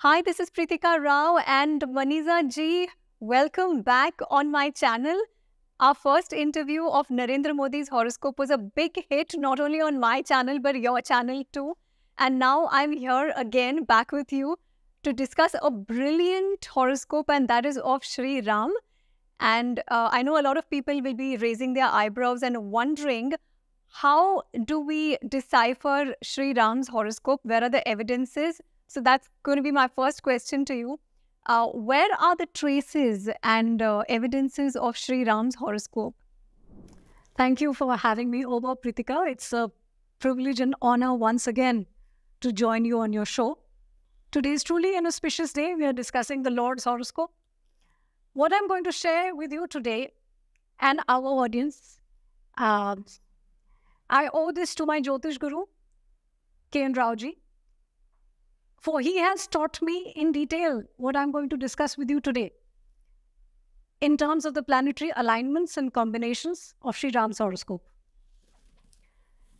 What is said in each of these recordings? Hi, this is Pritika Rao and Maneeza ji. Welcome back on my channel. Our first interview of Narendra Modi's horoscope was a big hit, not only on my channel, but your channel too. And now I'm here again back with you to discuss a brilliant horoscope, and that is of Shri Ram. And I know a lot of people will be raising their eyebrows and wondering, how do we decipher Shri Ram's horoscope? Where are the evidences? So that's going to be my first question to you. Where are the traces and evidences of Shri Ram's horoscope? Thank you for having me over, Pritika. It's a privilege and honor once again to join you on your show. Today is truly an auspicious day. We are discussing the Lord's horoscope. What I'm going to share with you today and our audience, I owe this to my Jyotish Guru, K.N. Raoji, for he has taught me in detail what I'm going to discuss with you today in terms of the planetary alignments and combinations of Shri Ram's horoscope.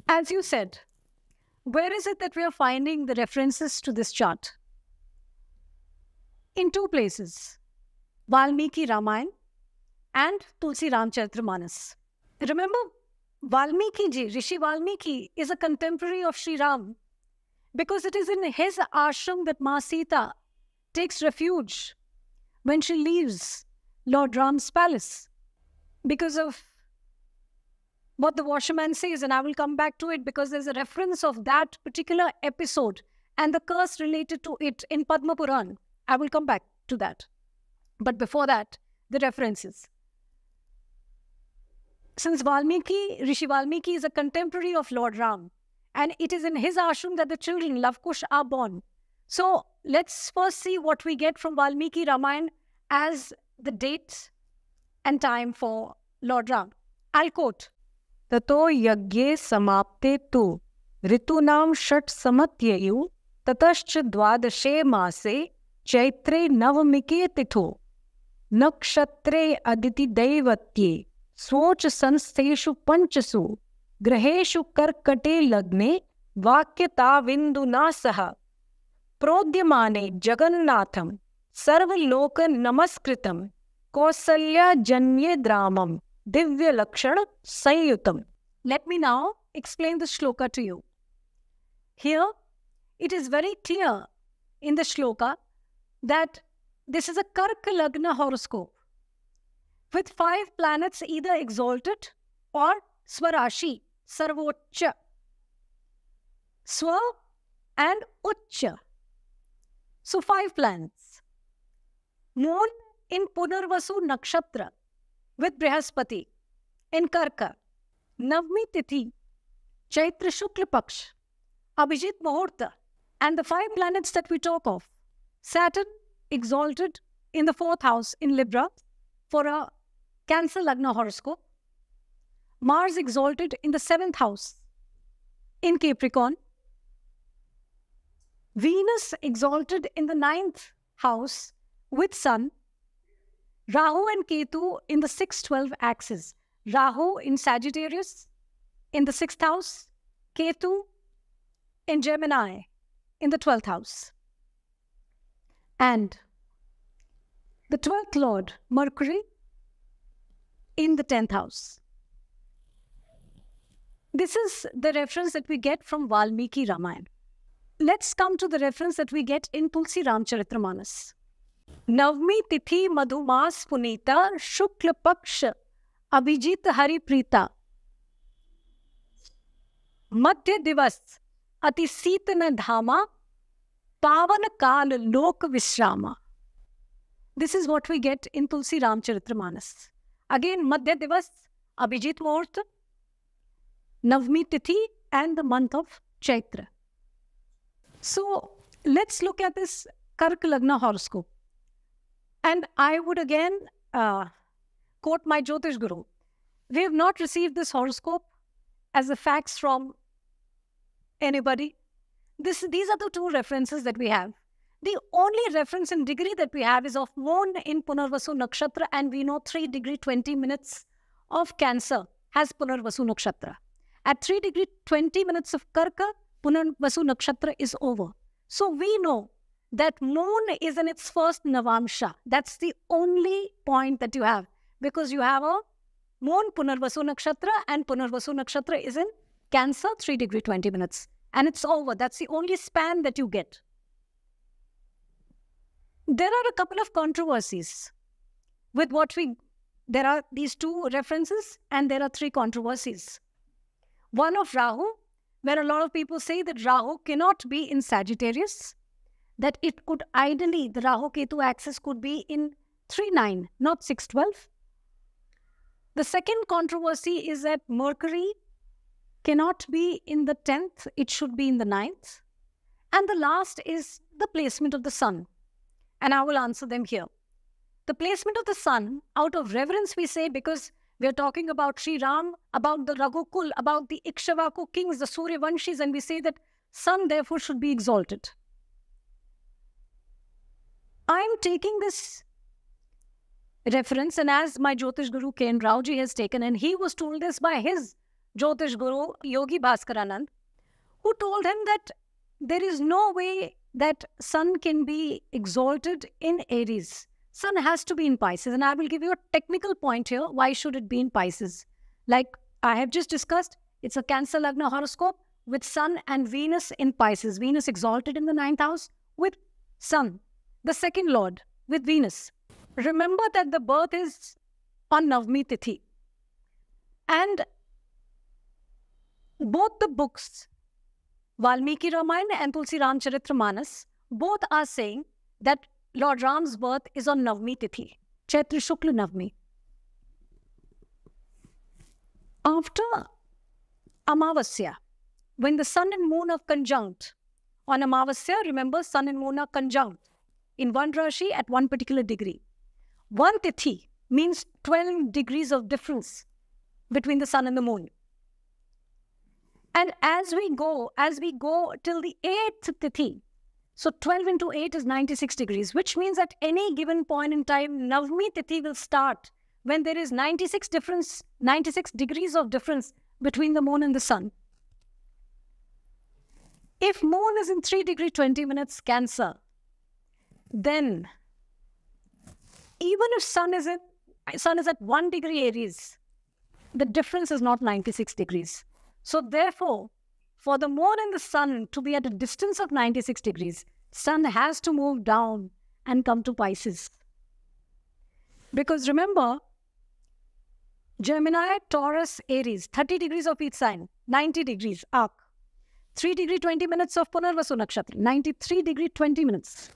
As you said, where is it that we are finding the references to this chart? In two places, Valmiki Ramayana and Tulsi Ramcharit Manas. Remember, Valmiki ji, Rishi Valmiki, is a contemporary of Shri Ram, because it is in his ashram that Maa Sita takes refuge when she leaves Lord Ram's palace, because of what the washerman says, and I will come back to it because there's a reference of that particular episode and the curse related to it in Padma Purana. I will come back to that. But before that, the references. Since Valmiki, Rishi Valmiki, is a contemporary of Lord Ram, and it is in his ashram that the children, Love Kush, are born. So let's first see what we get from Valmiki Ramayana as the date and time for Lord Ram. I'll quote. Tato yagye samapte tu ritunam shat samatyayu tatascha dvadashe maase chaitre navamike titho nakshatre aditi daivatye swoch sansteshu panchasu ग्रहेशु कर्कटे लग्ने वाक्यताविन्दुना सह प्रोद्यमाने जगन्नाथं सर्वलोक नमस्कृतं कौसल्या जन्ये द्रामं दिव्य लक्षण संयुतम्. Let me now explain the shloka to you. Here it is very clear in the shloka that this is a Karka Lagna horoscope with 5 planets either exalted or Swarashi, Sarvocha, Swa and Ucha. So 5 planets. Moon in Punarvasu Nakshatra with Brihaspati in Karka. Navmi Tithi, Chaitra Shukla Paksh, Abhijit Muhurta, and the 5 planets that we talk of. Saturn exalted in the 4th house in Libra for a Cancer Lagna horoscope. Mars exalted in the 7th house in Capricorn. Venus exalted in the 9th house with Sun. Rahu and Ketu in the 6-12 axis. Rahu in Sagittarius in the 6th house. Ketu in Gemini in the 12th house. And the 12th Lord, Mercury, in the 10th house. This is the reference that we get from Valmiki Ramayana. Let's come to the reference that we get in Tulsi Ramcharit Manas. Navmi Tithi Madhumas Punita Shukla Paksha Abhijit Hari Prita Madhya Divas Ati Sitana Dhama Pavana Kal Lok Vishrama. This is what we get in Tulsi Ramcharit Manas. Again, Madhya Divas, Abhijit Muhurta, Navmi Tithi, and the month of Chaitra. So let's look at this Karka Lagna horoscope. And I would again quote my Jyotish Guru. We have not received this horoscope as a facts from anybody. These are the 2 references that we have. The only reference in degree that we have is of Moon in Punarvasu Nakshatra, and we know 3 degree 20 minutes of Cancer has Punarvasu Nakshatra. At 3 degree 20 minutes of Karka, Punarvasu Nakshatra is over. So we know that moon is in its first Navamsha. That's the only point that you have, because you have a moon, Punarvasu Nakshatra, and Punarvasu Nakshatra is in Cancer, 3 degree 20 minutes. And it's over. That's the only span that you get. There are a couple of controversies with what we... There are these two references and there are three controversies. One of Rahu, where a lot of people say that Rahu cannot be in Sagittarius, that it could ideally, the Rahu-Ketu axis could be in 3-9, not 6-12. The second controversy is that Mercury cannot be in the 10th, it should be in the 9th. And the last is the placement of the Sun. And I will answer them here. The placement of the Sun, out of reverence we say, because we are talking about Shri Ram, about the Raghukul, about the Ikshavaku kings, the Suryavanshis, and we say that Sun therefore should be exalted. I am taking this reference, and as my Jyotish Guru Ken Rauji has taken, and he was told this by his Jyotish Guru Yogi Bhaskaranand, who told him that there is no way that Sun can be exalted in Aries. Sun has to be in Pisces, and I will give you a technical point here. Why should it be in Pisces? Like I have just discussed, it's a Cancer Lagna horoscope with Sun and Venus in Pisces. Venus exalted in the 9th house with Sun, the second lord, with Venus. Remember that the birth is on Navami Tithi. And both the books, Valmiki Ramayana and Tulsi Ramcharit Manas, both are saying that Lord Ram's birth is on Navami Tithi, Chaitra Shukla Navami. After Amavasya, when the Sun and Moon are conjunct, on Amavasya, remember Sun and Moon are conjunct in one Rashi at one particular degree. One Tithi means 12 degrees of difference between the Sun and the Moon. And as we go till the 8th Tithi, so 12 into 8 is 96 degrees, which means at any given point in time, Navami Tithi will start when there is 96 degrees of difference between the Moon and the Sun. If Moon is in 3 degree 20 minutes Cancer, then even if Sun is at 1 degree Aries, the difference is not 96 degrees. So therefore, for the Moon and the Sun to be at a distance of 96 degrees, Sun has to move down and come to Pisces. Because remember, Gemini, Taurus, Aries, 30 degrees of each sign, 90 degrees arc. 3 degree 20 minutes of Punarvasu Nakshatra, 93 degree 20 minutes.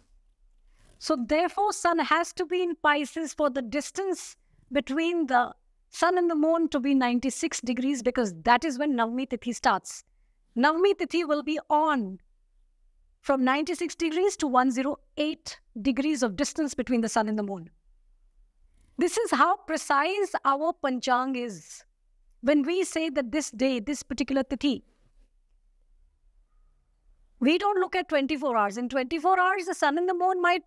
So therefore, Sun has to be in Pisces for the distance between the Sun and the Moon to be 96 degrees, because that is when Navami Tithi starts. Navami Tithi will be on from 96 degrees to 108 degrees of distance between the Sun and the Moon. This is how precise our Panchang is. When we say that this day, this particular Tithi, we don't look at 24 hours. In 24 hours, the Sun and the Moon might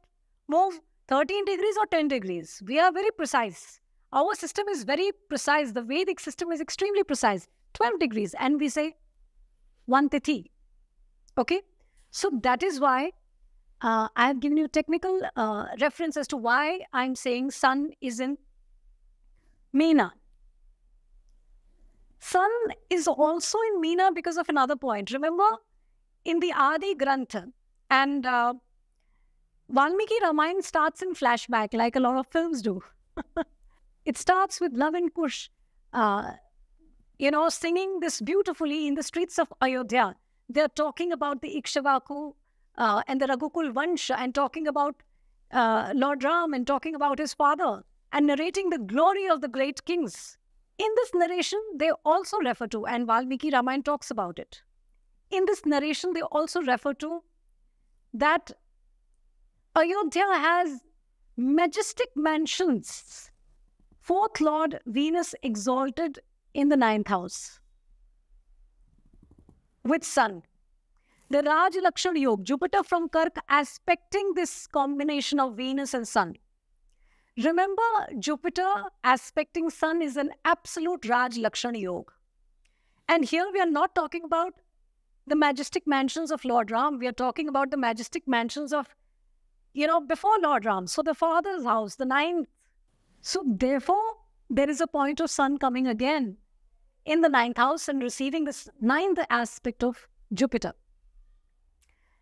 move 13 degrees or 10 degrees. We are very precise. Our system is very precise. The Vedic system is extremely precise. 12 degrees. And we say, one Tithi. Okay? So that is why I have given you technical reference as to why I am saying Sun is in Meena. Sun is also in Meena because of another point. Remember, in the Adi Granth, and Valmiki Ramayana starts in flashback like a lot of films do. It starts with Love and Kush. Singing this beautifully in the streets of Ayodhya. They're talking about the Ikshavaku and the Raghukul Vansha, and talking about Lord Ram, and talking about his father, and narrating the glory of the great kings. In this narration, they also refer to, and Valmiki Ramayana talks about it. In this narration, they also refer to that Ayodhya has majestic mansions. Fourth Lord Venus exalted in the 9th house with Sun. The Raj Lakshana Yoga, Jupiter from Karka aspecting this combination of Venus and Sun. Remember, Jupiter aspecting Sun is an absolute Raj Lakshana Yoga. And here we are not talking about the majestic mansions of Lord Ram. We are talking about the majestic mansions of before Lord Ram, so the father's house, the 9th. So therefore, there is a point of Sun coming again in the 9th house and receiving this 9th aspect of Jupiter.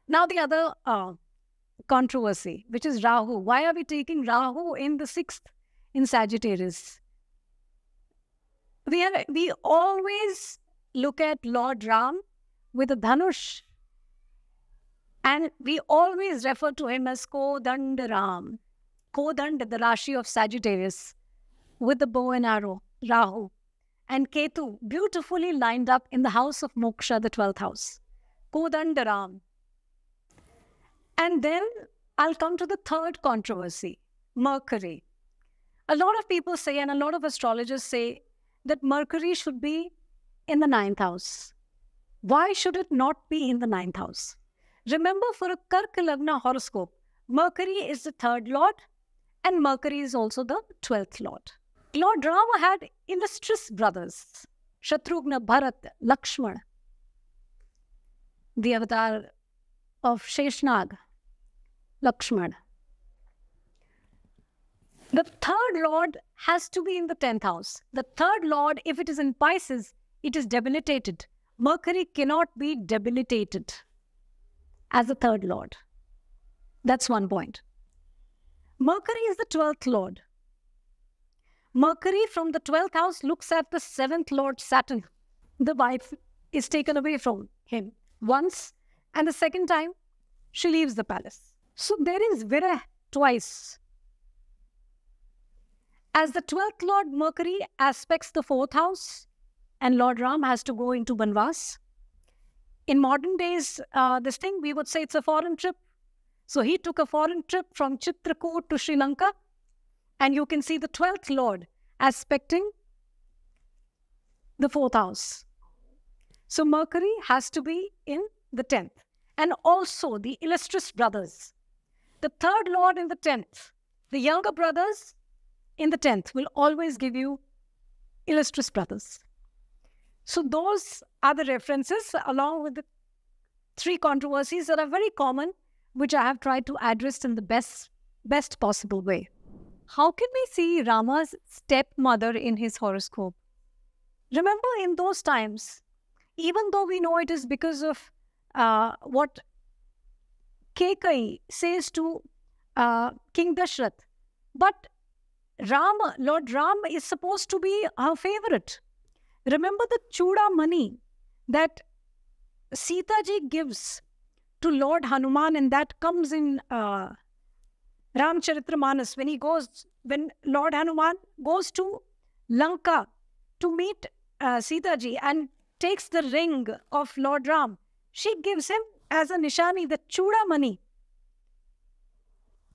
Now the other controversy, which is Rahu. Why are we taking Rahu in the 6th in Sagittarius? We always look at Lord Ram with a Dhanush. And we always refer to him as Kodand Ram. Kodand, the Rashi of Sagittarius, with the bow and arrow, Rahu. And Ketu, beautifully lined up in the house of Moksha, the 12th house. Kodand Ram. And then I'll come to the third controversy, Mercury. A lot of people say, and a lot of astrologers say, that Mercury should be in the 9th house. Why should it not be in the 9th house? Remember, for a Karka Lagna horoscope, Mercury is the 3rd lord and Mercury is also the 12th lord. Lord Rama had illustrious brothers, Shatrugna, Bharat, Lakshmana, the avatar of Sheshnag, Lakshmana. The 3rd lord has to be in the 10th house. The 3rd lord, if it is in Pisces, it is debilitated. Mercury cannot be debilitated as the 3rd lord. That's one point. Mercury is the 12th lord. Mercury from the 12th house looks at the 7th lord Saturn. The wife is taken away from him once, and the second time she leaves the palace. So there is Virah twice. As the 12th lord, Mercury aspects the 4th house and Lord Ram has to go into Banvas. In modern days, this thing, we would say it's a foreign trip. So he took a foreign trip from Chitrakoot to Sri Lanka. And you can see the 12th lord aspecting the 4th house. So Mercury has to be in the 10th. And also the illustrious brothers. The 3rd lord in the 10th. The younger brothers in the 10th will always give you illustrious brothers. So those are the references, along with the 3 controversies that are very common, which I have tried to address in the best possible way. How can we see Rama's stepmother in his horoscope? Remember, in those times, even though we know it is because of what Kekai says to King Dashrath, but Rama, Lord Ram, is supposed to be her favorite. Remember the Chuda money that Sita ji gives to Lord Hanuman, and that comes in Ramcharit Manas when Lord Hanuman goes to Lanka to meet Sita ji and takes the ring of Lord Ram. She gives him as a nishani the Chuda money.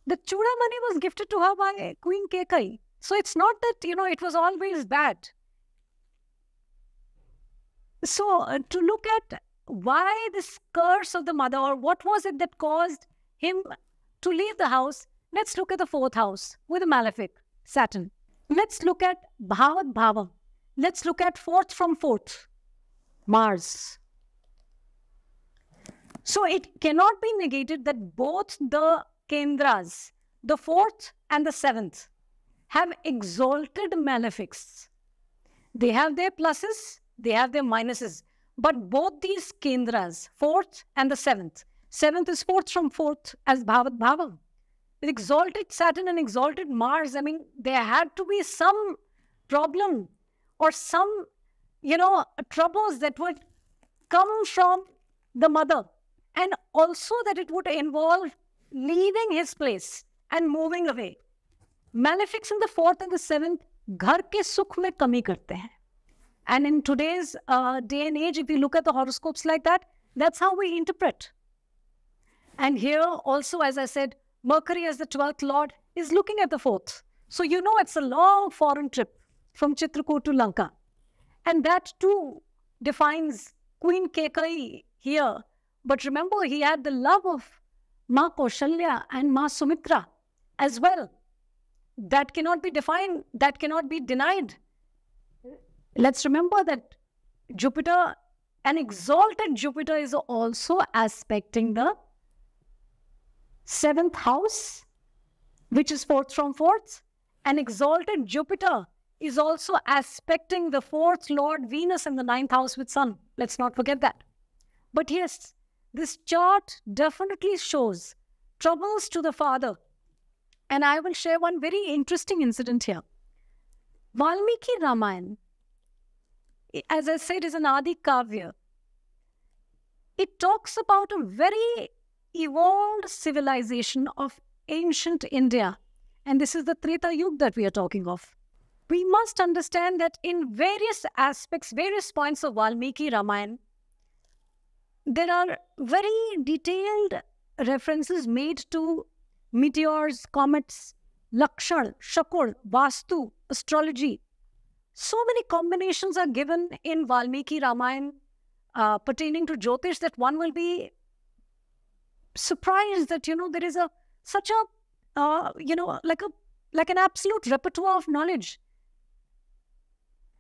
The Chuda money was gifted to her by Queen Kekai. So it's not that, it was always bad. So to look at why this curse of the mother, or what was it that caused him to leave the house, let's look at the 4th house with a malefic, Saturn. Let's look at Bhavat Bhava. Let's look at 4th from 4th, Mars. So it cannot be negated that both the Kendras, the 4th and the 7th, have exalted malefics. They have their pluses. They have their minuses. But both these Kendras, 4th and the 7th. 7th is 4th from 4th as Bhavat Bhava. With exalted Saturn and exalted Mars, I mean, there had to be some problem or some, troubles that would come from the mother. And also that it would involve leaving his place and moving away. Malefics in the 4th and the 7th, ghar ke sukh mein kami karte hain. And in today's day and age, if we look at the horoscopes like that, that's how we interpret. And here also, as I said, Mercury as the 12th lord is looking at the 4th. So it's a long foreign trip from Chitrakoot to Lanka. And that too defines Queen Kekai here. But remember, he had the love of Ma Kaushalya and Ma Sumitra as well. That cannot be defined, that cannot be denied. Let's remember that Jupiter, an exalted Jupiter, is also aspecting the 7th house, which is 4th from 4th, and exalted Jupiter is also aspecting the 4th Lord Venus in the 9th house with Sun. Let's not forget that. But yes, this chart definitely shows troubles to the father. And I will share one very interesting incident here. Valmiki Ramayana, as I said, is an Adi Kavya. It talks about a very evolved civilization of ancient India. And this is the Treta Yuga that we are talking of. We must understand that in various aspects, various points of Valmiki Ramayana, there are very detailed references made to meteors, comets, Lakshan, Shakul, Vastu, astrology. So many combinations are given in Valmiki Ramayana pertaining to Jyotish that one will be surprised that, there is like an absolute repertoire of knowledge.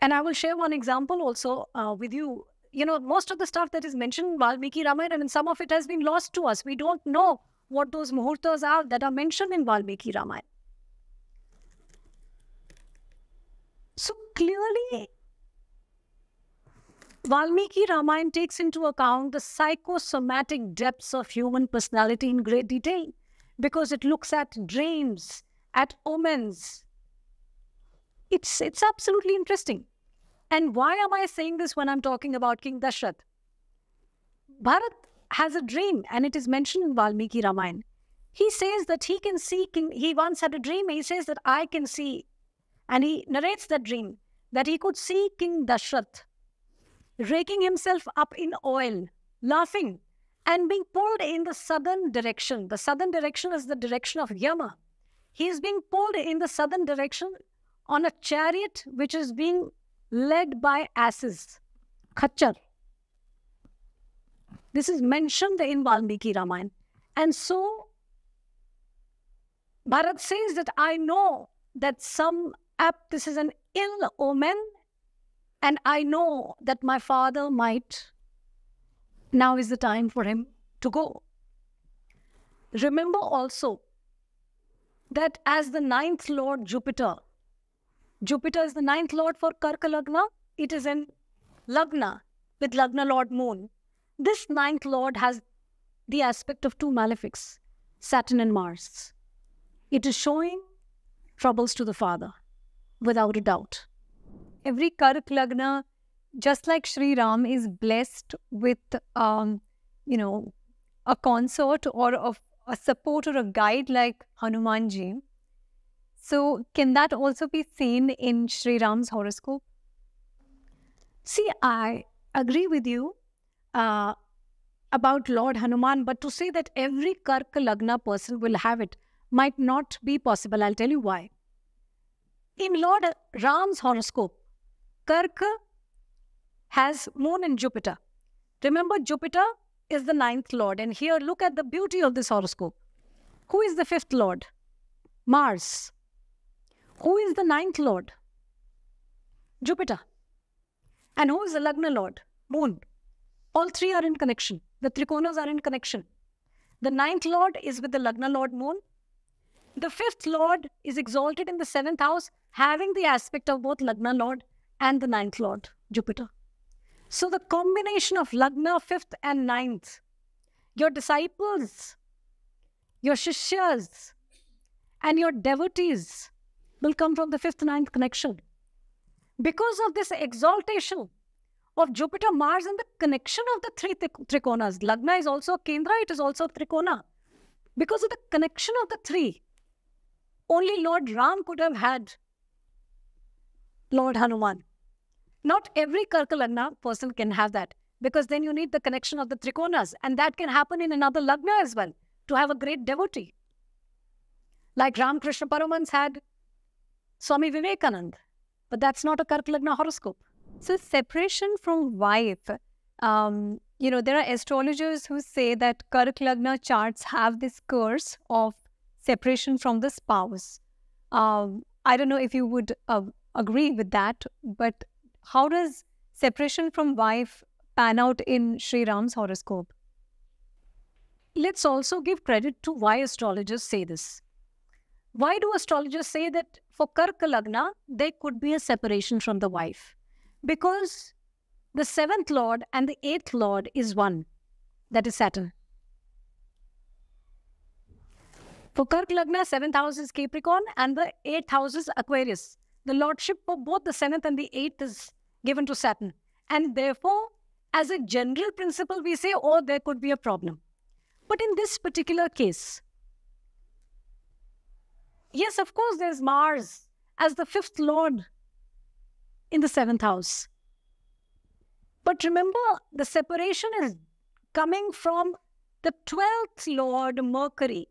And I will share one example also with you. Most of the stuff that is mentioned in Valmiki Ramayana, and some of it has been lost to us. We don't know what those muhurtas are that are mentioned in Valmiki Ramayana. So clearly, Valmiki Ramayana takes into account the psychosomatic depths of human personality in great detail, because it looks at dreams, at omens. It's absolutely interesting. And why am I saying this when I'm talking about King Dashrath? Bharat has a dream, and it is mentioned in Valmiki Ramayana. He says that he can see, he once had a dream, he says that I can see, and he narrates that dream, that he could see King Dashrath raking himself up in oil, laughing, and being pulled in the southern direction. The southern direction is the direction of Yama. He is being pulled in the southern direction on a chariot which is being led by asses, khachar. This is mentioned in Valmiki Ramayana. And so, Bharat says that I know that this is an ill omen, and I know that my father might. Now is the time for him to go. Remember also that as the 9th Lord Jupiter, Jupiter is the 9th Lord for Karka Lagna. It is in Lagna with Lagna Lord Moon. This 9th Lord has the aspect of two malefics, Saturn and Mars. It is showing troubles to the father, without a doubt. Every Karka Lagna, just like Shri Ram, is blessed with, a consort or a support or a guide like Hanumanji. So, can that also be seen in Shri Ram's horoscope? See, I agree with you about Lord Hanuman, but to say that every Karka Lagna person will have it might not be possible. I'll tell you why. In Lord Ram's horoscope, Karka has Moon and Jupiter. Remember, Jupiter is the 9th Lord. And here, look at the beauty of this horoscope. Who is the 5th Lord? Mars. Who is the 9th Lord? Jupiter. And who is the Lagna Lord? Moon. All three are in connection. The Trikonas are in connection. The 9th Lord is with the Lagna Lord Moon. The 5th Lord is exalted in the 7th house, having the aspect of both Lagna Lord and the 9th Lord, Jupiter. So the combination of Lagna, 5th and 9th, your disciples, your Shishyas, and your devotees will come from the 5th, 9th connection. Because of this exaltation of Jupiter, Mars, and the connection of the three Trikonas, Lagna is also Kendra, it is also Trikona. Because of the connection of the three, only Lord Ram could have had Lord Hanuman. Not every Karka Lagna person can have that, because then you need the connection of the Trikonas, and that can happen in another Lagna as well to have a great devotee. Like Ramakrishna Paramans had Swami Vivekanand, but that's not a Karka Lagna horoscope. So separation from wife, there are astrologers who say that Karka Lagna charts have this curse of separation from the spouse. I don't know if you would agree with that, but how does separation from wife pan out in Shri Ram's horoscope? let's also give credit to why astrologers say this. Why do astrologers say that for Karka Lagna, there could be a separation from the wife? Because the 7th Lord and the 8th Lord is one, that is Saturn. For Karka Lagna, 7th house is Capricorn and the 8th house is Aquarius. The lordship for both the 7th and the 8th is given to Saturn. And therefore, as a general principle, we say, oh, there could be a problem. But in this particular case, yes, of course, there's Mars as the 5th Lord in the 7th house. But remember, the separation is coming from the 12th Lord, Mercury,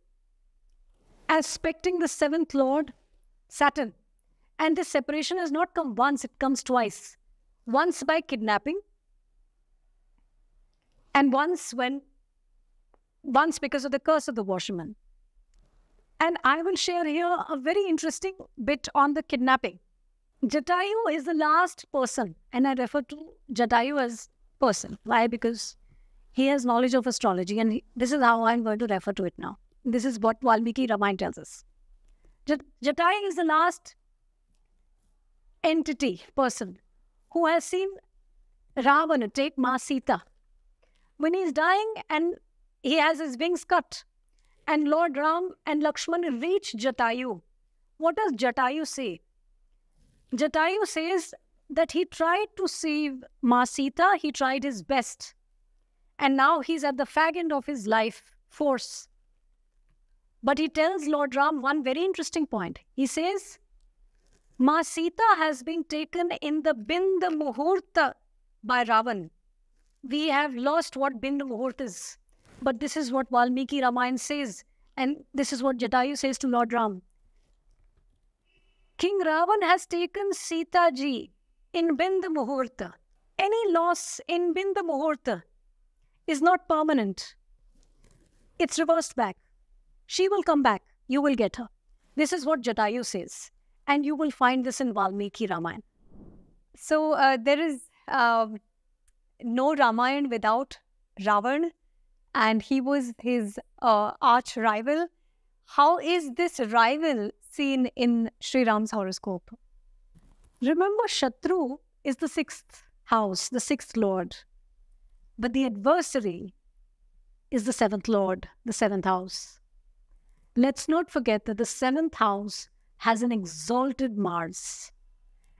aspecting the 7th Lord, Saturn. And this separation has not come once, it comes twice. Once by kidnapping, and once because of the curse of the washerman. And I will share here a very interesting bit on the kidnapping. Jatayu is the last person, and I refer to Jatayu as person. Why? Because he has knowledge of astrology, and this is how I'm going to refer to it now. This is what Valmiki Ramayana tells us. Jatayu is the last entity, person, who has seen Ravan take Maa Sita. When he's dying and he has his wings cut, and Lord Ram and Lakshman reach Jatayu, what does Jatayu say? Jatayu says that he tried to save Maa Sita, he tried his best, and now he's at the fag end of his life force. But he tells Lord Ram one very interesting point. He says, Maa Sita has been taken in the Bindamuhurta by Ravan. We have lost what Bindamuhurta is. But this is what Valmiki Ramayana says, and this is what Jatayu says to Lord Ram. King Ravan has taken Sita Ji in Bindamuhurta. Any loss in Bindamuhurta is not permanent. It's reversed back. She will come back. You will get her. This is what Jatayu says. And you will find this in Valmiki Ramayana. So there is no Ramayana without Ravan. And he was his arch rival. How is this rival seen in Shri Ram's horoscope? Remember, Shatru is the 6th house, the 6th Lord. But the adversary is the 7th Lord, the 7th house. Let's not forget that the 7th house has an exalted Mars.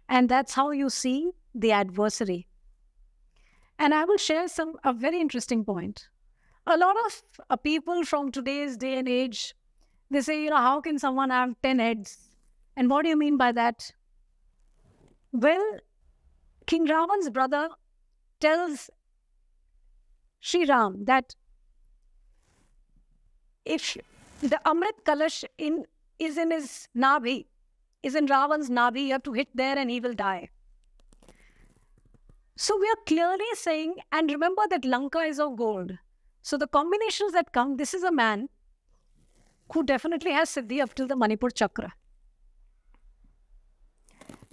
And that's how you see the adversary. And I will share a very interesting point. A lot of people from today's day and age, they say, you know, how can someone have 10 heads? And what do you mean by that? Well, King Ravan's brother tells Shri Ram that if the Amrit Kalash is in his Nabhi, is in Ravan's Nabhi, you have to hit there and he will die. So we are clearly saying, and remember that Lanka is of gold. So the combinations that come, this is a man who definitely has Siddhi up till the Manipur Chakra.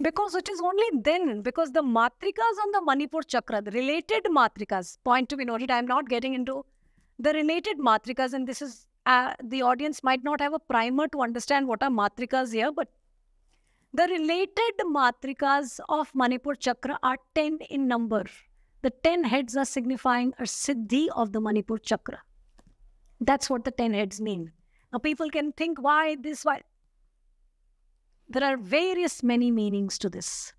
Because it is only then, because the Matrikas on the Manipur Chakra, the related Matrikas, point to be noted, I am not getting into the related Matrikas, and this is, the audience might not have a primer to understand what are matrikas here, but the related matrikas of Manipur Chakra are 10 in number. The 10 heads are signifying a siddhi of the Manipur Chakra. That's what the 10 heads mean. Now people can think, why this, why? There are various many meanings to this.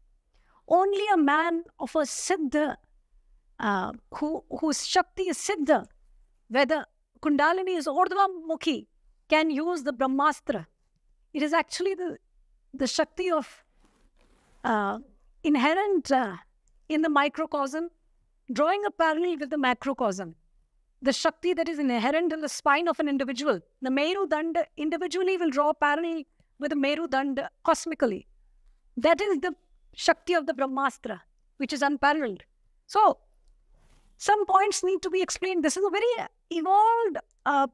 Only a man of a siddha, whose shakti is siddha, whether Kundalini is Urdhva Mukhi, can use the Brahmastra. It is actually the Shakti of inherent in the microcosm, drawing a parallel with the macrocosm. The Shakti that is inherent in the spine of an individual. The Meru Danda individually will draw a parallel with the Meru Danda cosmically. That is the Shakti of the Brahmastra, which is unparalleled. So, some points need to be explained. This is a very evolved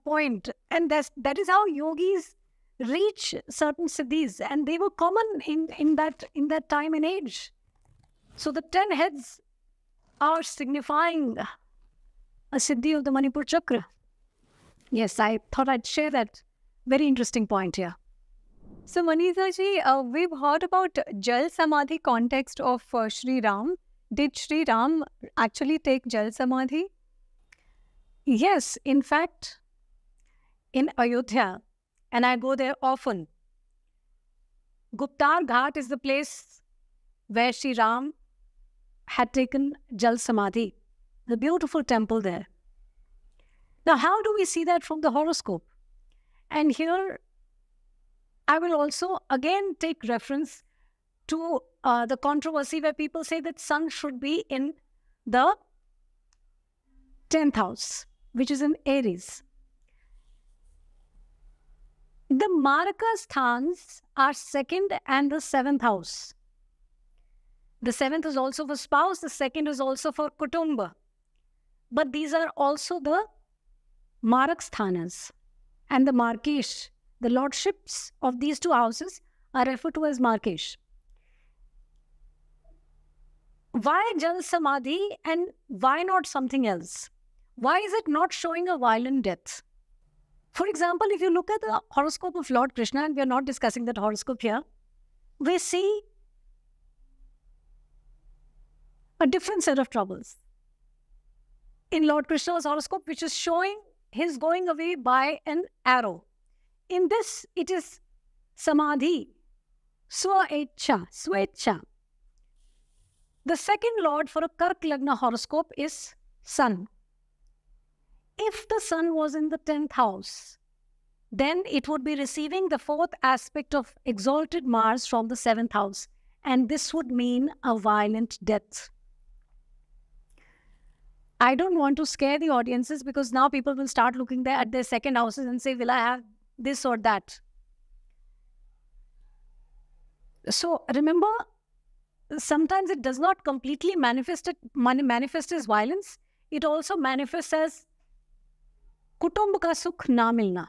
point. And that is how yogis reach certain siddhis. And they were common in that time and age. So the 10 heads are signifying a siddhi of the Manipur Chakra. Yes, I thought I'd share that very interesting point here. So, Maneeza ji, we've heard about Jal Samadhi context of Shri Ram. Did Shri Ram actually take Jal Samadhi? Yes, in fact, in Ayodhya, and I go there often, Guptar Ghat is the place where Shri Ram had taken Jal Samadhi, the beautiful temple there. Now, how do we see that from the horoscope? And here, I will also again take reference to the controversy where people say that Sun should be in the 10th house, which is in Aries. The Maraka Sthans are 2nd and the 7th house. The 7th is also for spouse, the 2nd is also for Kutumba. But these are also the Marak Sthanas and the Markesh. The lordships of these two houses are referred to as Markesh. Why Jal Samadhi and why not something else? Why is it not showing a violent death? For example, if you look at the horoscope of Lord Krishna, and we are not discussing that horoscope here, we see a different set of troubles. In Lord Krishna's horoscope, which is showing his going away by an arrow. In this, it is Samadhi, Swa-ichcha, Swecha. The second lord for a Kark Lagna horoscope is Sun. If the Sun was in the 10th house, then it would be receiving the 4th aspect of exalted Mars from the 7th house. And this would mean a violent death. I don't want to scare the audiences because now people will start looking at their 2nd houses and say, will I have this or that? So remember, sometimes it does not completely manifest as violence. It also manifests as Kutumb ka sukh na milna.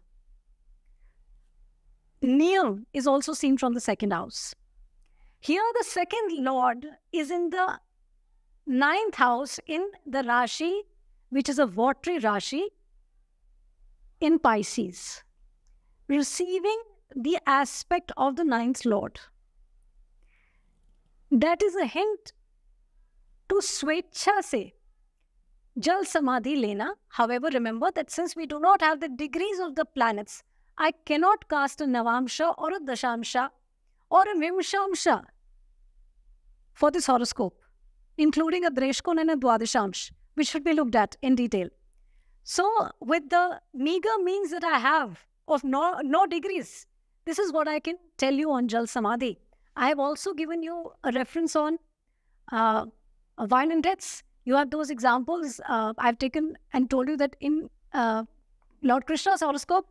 Niyam is also seen from the 2nd house. Here the 2nd lord is in the 9th house in the Rashi, which is a watery Rashi in Pisces, receiving the aspect of the 9th lord. That is a hint to Swecha se Jal Samadhi lena. However, remember that since we do not have the degrees of the planets, I cannot cast a Navamsha or a Dashamsha or a Vimshamsha for this horoscope, including a Dreshkon and a Dwadashamsh, which should be looked at in detail. So, with the meager means that I have of no degrees, this is what I can tell you on Jal Samadhi. I have also given you a reference on violent deaths. You have those examples. I've taken and told you that in Lord Krishna's horoscope,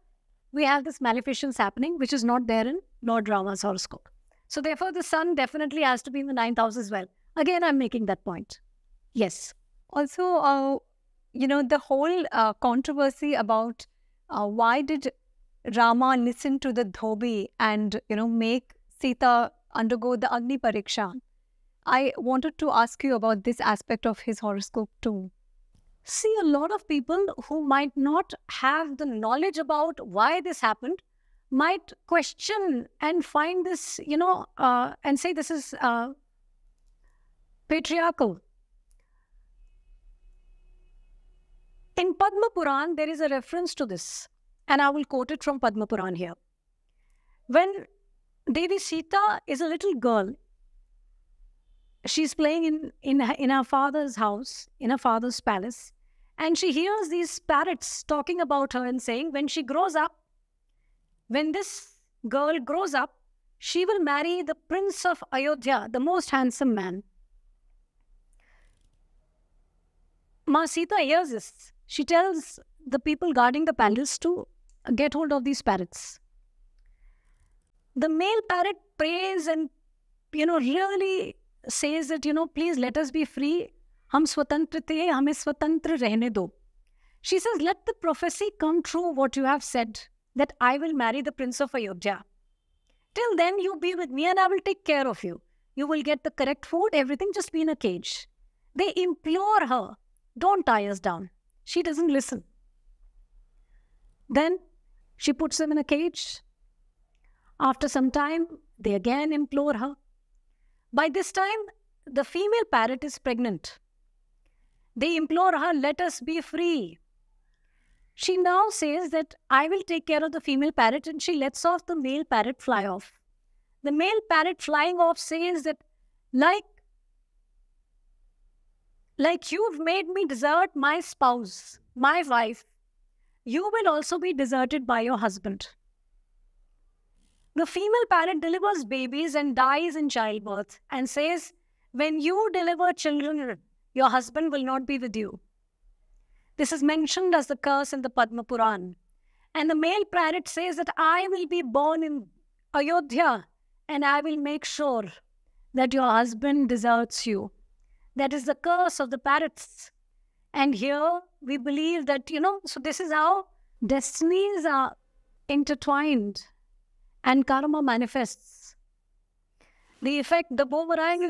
we have this maleficence happening, which is not there in Lord Rama's horoscope. So therefore, the Sun definitely has to be in the 9th house as well. Again, I'm making that point. Yes. Also, you know, the whole controversy about why did Rama listen to the dhobi and, you know, make Sita undergo the Agni Pariksha. I wanted to ask you about this aspect of his horoscope too. See, a lot of people who might not have the knowledge about why this happened might question and find this, you know, and say this is patriarchal. In Padma Purana, there is a reference to this, and I will quote it from Padma Purana here. When Devi Sita is a little girl, she's playing in her father's house, in her father's palace, and she hears these parrots talking about her and saying, when she grows up, when this girl grows up, she will marry the prince of Ayodhya, the most handsome man. Maa Sita hears this. She tells the people guarding the palace to get hold of these parrots. The male parrot prays and, you know, really says that, you know, please let us be free. Hum swatantra te, hame swatantra rehne do. She says, let the prophecy come true, what you have said, that I will marry the prince of Ayodhya. Till then, you be with me and I will take care of you. You will get the correct food, everything, just be in a cage. They implore her, don't tie us down. She doesn't listen. Then she puts them in a cage. After some time, they again implore her. By this time, the female parrot is pregnant. They implore her, let us be free. She now says that I will take care of the female parrot, and she lets off the male parrot fly off. The male parrot flying off says that like you've made me desert my spouse, my wife, you will also be deserted by your husband. The female parrot delivers babies and dies in childbirth and says, when you deliver children, your husband will not be with you. This is mentioned as the curse in the Padma Purana. And the male parrot says that I will be born in Ayodhya and I will make sure that your husband deserts you. That is the curse of the parrots. And here we believe that, so this is how destinies are intertwined and karma manifests. The effect, the boomerang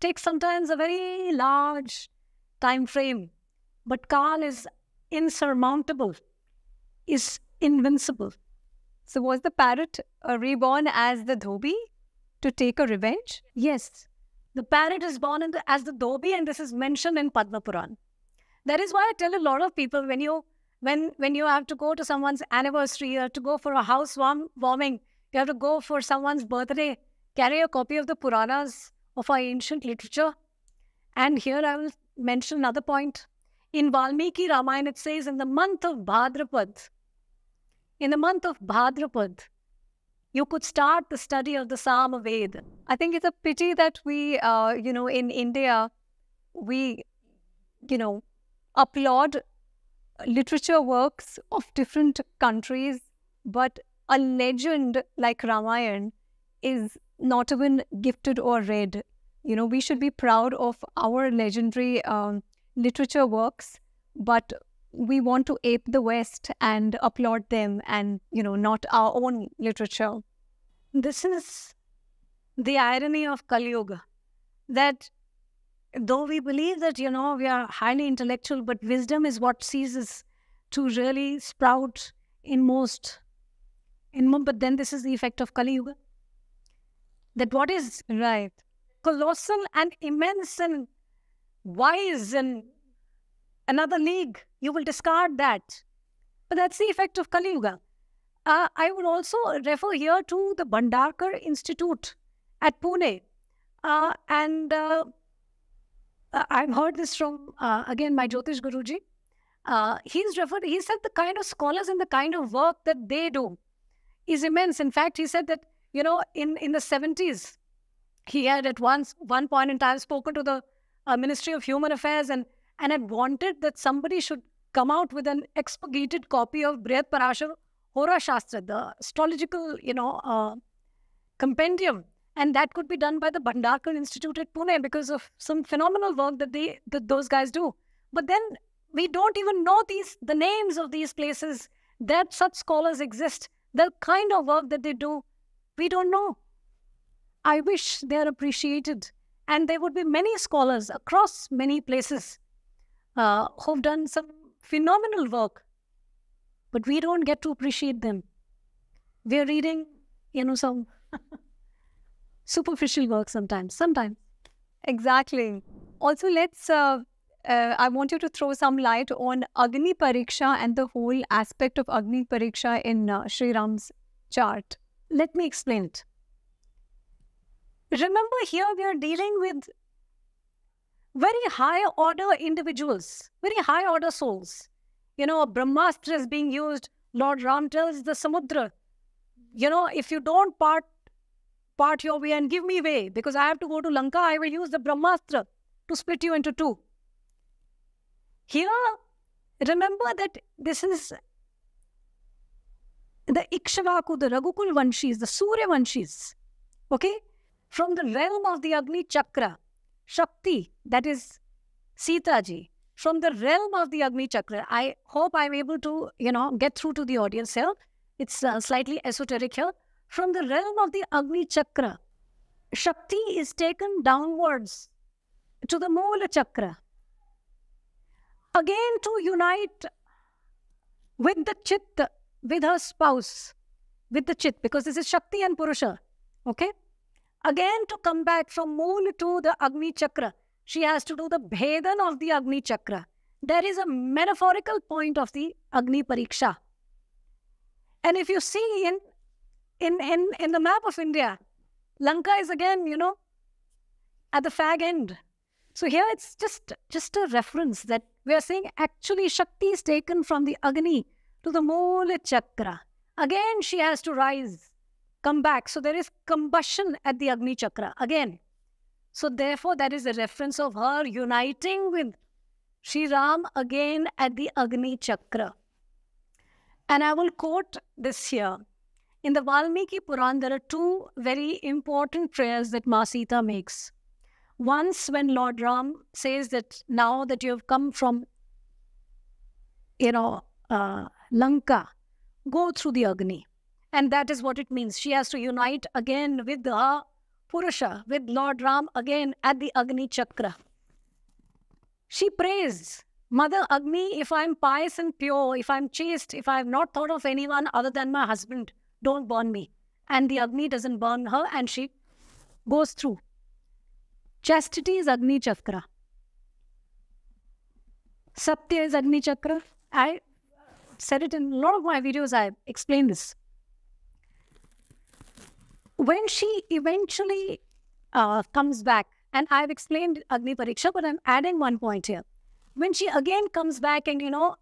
takes sometimes a very large time frame. But Kaal is insurmountable, is invincible. So was the parrot reborn as the dhobi to take a revenge? Yes. The parrot is born as the dhobi, and this is mentioned in Padma Puran. That is why I tell a lot of people, when you have to go to someone's anniversary, you have to go for a house warming, you have to go for someone's birthday, carry a copy of the Puranas of our ancient literature. And here I will mention another point. In Valmiki Ramayana, it says in the month of Bhadrapad, you could start the study of the Sama Veda. I think it's a pity that we, in India, we, applaud literature works of different countries, but a legend like Ramayana is not even gifted or read. We should be proud of our legendary literature works, but we want to ape the West and applaud them and, not our own literature. This is the irony of Kali Yuga, that though we believe that, we are highly intellectual, but wisdom is what ceases to really sprout in most. But then this is the effect of Kali Yuga. That what is right, colossal and immense and wise and another league, you will discard that. But that's the effect of Kali Yuga. I would also refer here to the Bhandarkar Institute at Pune. I've heard this from, again, my Jyotish Guruji. He said the kind of scholars and the kind of work that they do is immense. In fact, he said that, in the 70s, he had at one point in time spoken to the Ministry of Human Affairs and had wanted that somebody should come out with an expurgated copy of Brihaspati Hora Shastra, the astrological, compendium. And that could be done by the Bhandarkar Institute at Pune because of some phenomenal work that those guys do. But then we don't even know the names of these places that such scholars exist. The kind of work that they do, we don't know. I wish they are appreciated. And there would be many scholars across many places who've done some phenomenal work. But we don't get to appreciate them. We're reading, some superficial work sometimes. Exactly. Also, I want you to throw some light on Agni Pariksha and the whole aspect of Agni Pariksha in Shri Ram's chart. Let me explain it. Remember, here we are dealing with very high order individuals, very high order souls. Brahmastra is being used. Lord Ram tells the Samudra, if you don't part your way and give me way, because I have to go to Lanka, I will use the Brahmastra to split you into two. Here, remember that this is the Ikshavaku, the Raghukul Vanshis, the Surya Vanshis, okay? From the realm of the Agni Chakra, Shakti, that is Sita Ji, from the realm of the Agni Chakra. I hope I'm able to, get through to the audience here. It's slightly esoteric here. From the realm of the Agni Chakra, Shakti is taken downwards to the Moola Chakra. Again, to unite with the Chitta, with her spouse, with the Chitta, because this is Shakti and Purusha, okay? Again, to come back from Moon to the Agni Chakra, she has to do the Bhedan of the Agni Chakra. There is a metaphorical point of the Agni Pariksha. And if you see in the map of India, Lanka is again, you know, at the fag end. So here it's just a reference that we are saying actually Shakti is taken from the Agni to the Moola Chakra. Again, she has to rise, come back. So there is combustion at the Agni Chakra again. So therefore, that is a reference of her uniting with Shri Ram again at the Agni Chakra. And I will quote this here. In the Valmiki Puran, there are two very important prayers that Maa Sita makes. Once when Lord Ram says that now that you have come from, you know, Lanka, go through the Agni. And that is what it means. She has to unite again with her Purusha, with Lord Ram again at the Agni Chakra. She prays, Mother Agni, if I am pious and pure, if I am chaste, if I have not thought of anyone other than my husband, don't burn me. And the Agni doesn't burn her and she goes through. Chastity is Agni Chakra. Satya is Agni Chakra. I said it in a lot of my videos, I explained this. When she eventually comes back, and I've explained Agni Pariksha, but I'm adding one point here. When she again comes back and, you know,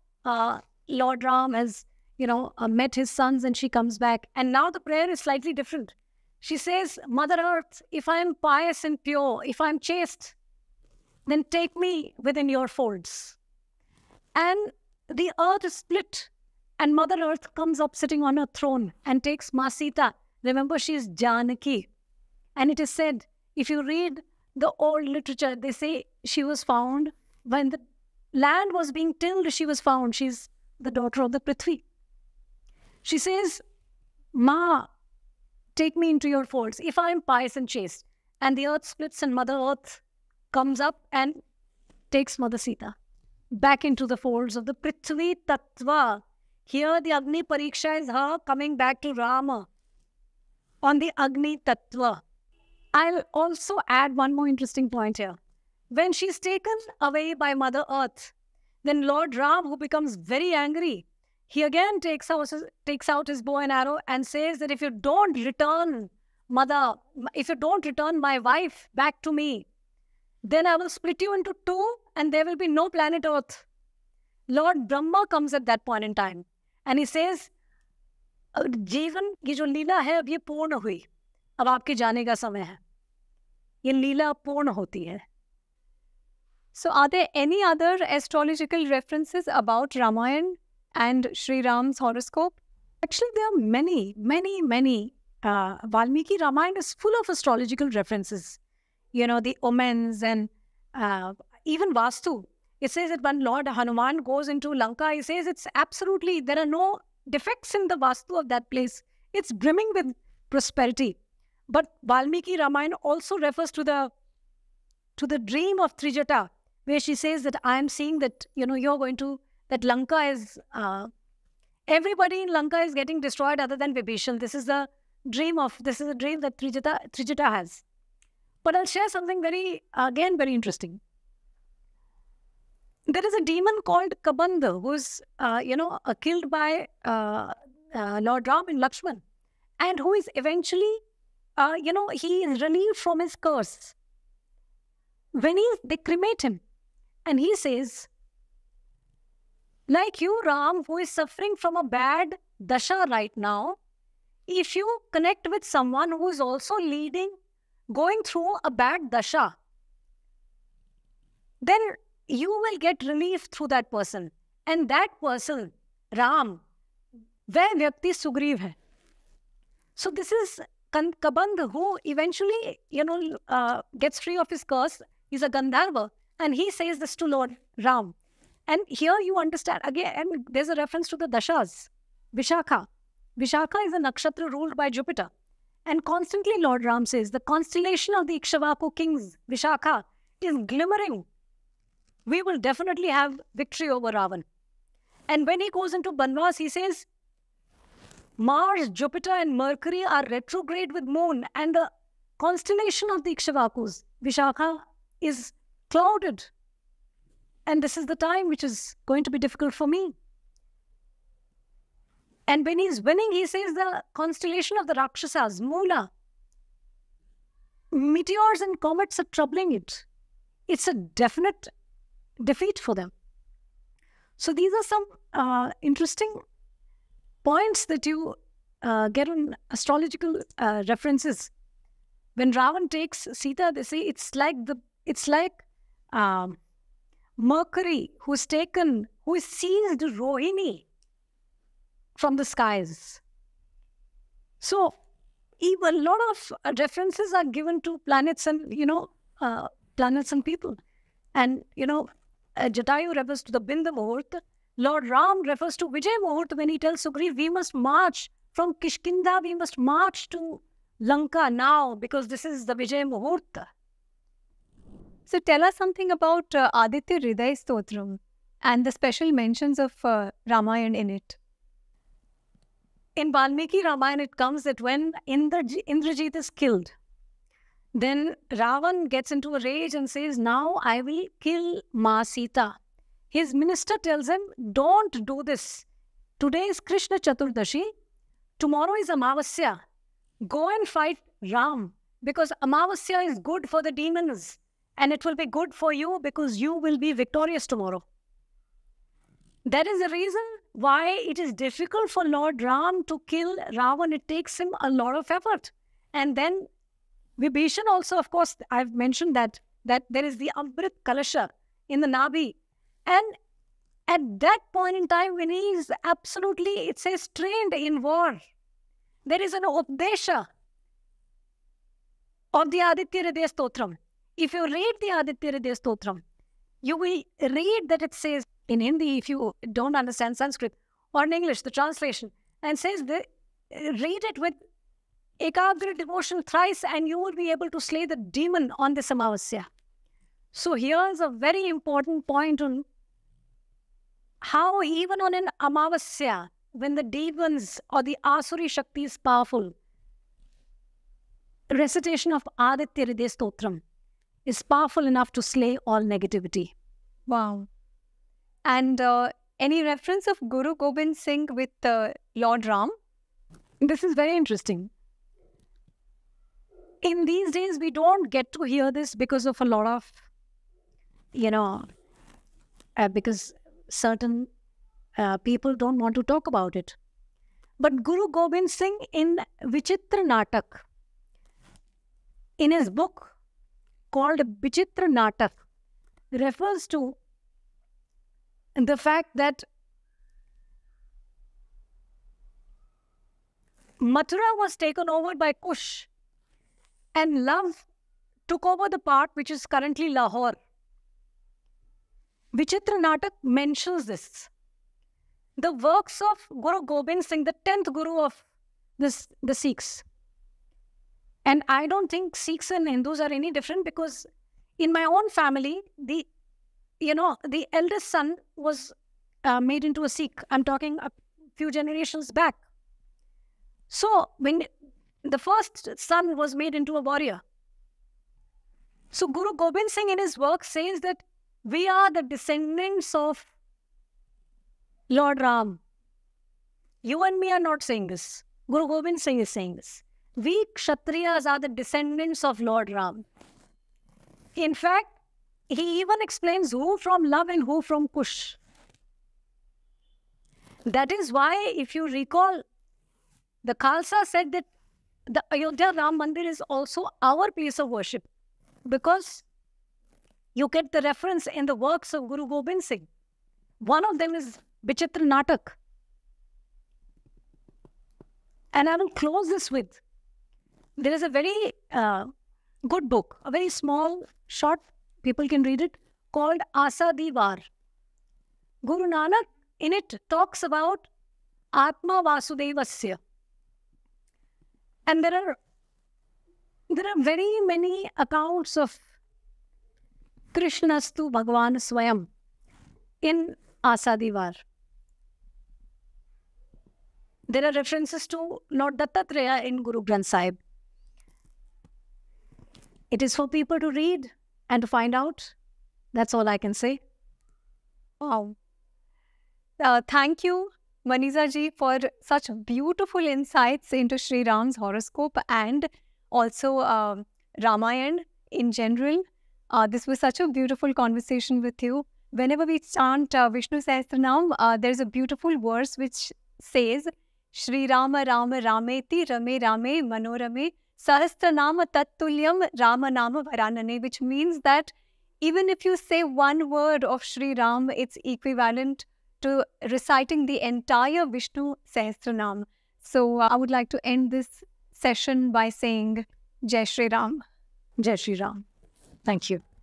Lord Ram has, you know, met his sons and she comes back. And now the prayer is slightly different. She says, Mother Earth, if I am pious and pure, if I am chaste, then take me within your folds. And the earth is split and Mother Earth comes up sitting on her throne and takes Maa Sita. Remember, she is Janaki. And it is said, if you read the old literature, they say she was found when the land was being tilled, she was found. She's the daughter of the Prithvi. She says, Ma, take me into your folds, if I am pious and chaste. And the earth splits and Mother Earth comes up and takes Mother Sita back into the folds of the Prithvi Tattva. Here the Agni Pariksha is her coming back to Rama on the Agni Tattva. I'll also add one more interesting point here. When she's taken away by Mother Earth, then Lord Ram, who becomes very angry, he again takes out his bow and arrow and says that if you don't return, Mother, if you don't return my wife back to me, then I will split you into two and there will be no planet Earth. Lord Brahma comes at that point in time and he says, Jeevan, ye jo leela hai, ab ye purna hui. Ab aapke jaane ka samay hai. Ye leela purna hoti hai. So are there any other astrological references about Ramayana and Shri Ram's horoscope? Actually, there are many, many, many. Valmiki Ramayana is full of astrological references. You know, the omens and even Vastu. It says that when Lord Hanuman goes into Lanka, he says it's absolutely, there are no defects in the Vastu of that place. It's brimming with prosperity. But Valmiki Ramayana also refers to the dream of Trijata, where she says that I am seeing that, you know, you're going to, that Lanka is, everybody in Lanka is getting destroyed other than Vibhishan. This is the dream of, this is a dream that Trijata has. But I'll share something very, again, very interesting. There is a demon called Kabandha who's, you know, killed by Lord Ram and Lakshman, and who is eventually, you know, he is relieved from his curse. When they cremate him, and he says, like you, Ram, who is suffering from a bad dasha right now, if you connect with someone who is also going through a bad dasha, then you will get relief through that person. And that person, Ram, veh vyakti Sugriv hai. So this is Kabandha, who eventually, you know, gets free of his curse. He's a Gandharva. And he says this to Lord Ram. And here you understand, again, and there's a reference to the Dashas, Vishakha. Vishakha is a nakshatra ruled by Jupiter. And constantly Lord Ram says, the constellation of the Ikshavaku kings, Vishakha, is glimmering. We will definitely have victory over Ravan. And when he goes into Banvas, he says, Mars, Jupiter and Mercury are retrograde with Moon, and the constellation of the Ikshavakus, Vishakha, is clouded. And this is the time which is going to be difficult for me. And when he's winning, he says the constellation of the Rakshasas, Mula, meteors and comets are troubling it. It's a definite defeat for them. So these are some interesting points that you get on astrological references. When Ravan takes Sita, they say it's like Mercury who is seized Rohini from the skies. So even a lot of references are given to planets and planets and people, and Jatayu refers to the Bindamuhurta. Lord Ram refers to Vijay Muhurta when he tells Sugriva, we must march from Kishkinda, we must march to Lanka now because this is the Vijay Muhurta. So tell us something about Aditya Hriday Stotram and the special mentions of Ramayana in it. In Valmiki Ramayana, it comes that when Indrajit is killed, then Ravan gets into a rage and says, now I will kill Maa Sita. His minister tells him, don't do this. Today is Krishna Chaturdashi. Tomorrow is Amavasya. Go and fight Ram because Amavasya is good for the demons and it will be good for you because you will be victorious tomorrow. That is the reason why it is difficult for Lord Ram to kill Ravan. It takes him a lot of effort. And then Vibhishan also, of course, I've mentioned that there is the Amrit Kalasha in the Nabi. And at that point in time when he is absolutely, it says, trained in war, there is an Updesha of the Aditya Hriday Stotram. If you read the Aditya Hriday Stotram, you will read that it says in Hindi, if you don't understand Sanskrit, or in English, the translation, and says, read it with Ekadra devotion thrice and you will be able to slay the demon on this Amavasya. So here is a very important point on how even on an Amavasya, when the demons or the Asuri Shakti is powerful, recitation of Aditya Hriday Stotram is powerful enough to slay all negativity. Wow. And any reference of Guru Gobind Singh with Lord Ram? This is very interesting. In these days, we don't get to hear this because of a lot of, because certain people don't want to talk about it. But Guru Gobind Singh in Vichitra Natak, in his book called Vichitra Natak, refers to the fact that Mathura was taken over by Kush and love took over the part which is currently Lahore. Vichitra Natak mentions this. The works of Guru Gobind Singh, the 10th Guru of the Sikhs. And I don't think Sikhs and Hindus are any different because in my own family, the eldest son was made into a Sikh. I'm talking a few generations back. So, when the first son was made into a warrior. So, Guru Gobind Singh in his work says that we are the descendants of Lord Ram. You and me are not saying this. Guru Gobind Singh is saying this. We Kshatriyas are the descendants of Lord Ram. In fact, he even explains who from love and who from Kush. That is why, if you recall, the Khalsa said that the Ayodhya Ram Mandir is also our place of worship because you get the reference in the works of Guru Gobind Singh. One of them is Vichitra Natak. And I will close this with, there is a very good book, a very small, short, people can read it, called Asa Diwar. Guru Nanak in it talks about Atma Vasudevasya. And there are very many accounts of Krishnastu Bhagavan Swayam in Asa Diwar. There are references to Lord Dattatreya in Guru Granth Sahib. It is for people to read and to find out. That's all I can say. Wow. Thank you, Maneeza ji, for such beautiful insights into Shri Ram's horoscope and also Ramayana in general. This was such a beautiful conversation with you. Whenever we chant Vishnu Sahasranam, there's a beautiful verse which says, Shri Rama Rama Rameti Rame Rame Manorame Sahasranama Tattulyam Rama Nama Varanane, which means that even if you say one word of Shri Ram, it's equivalent to reciting the entire Vishnu Sahasranam. So I would like to end this session by saying Jai Shri Ram. Jai Shri Ram. Thank you.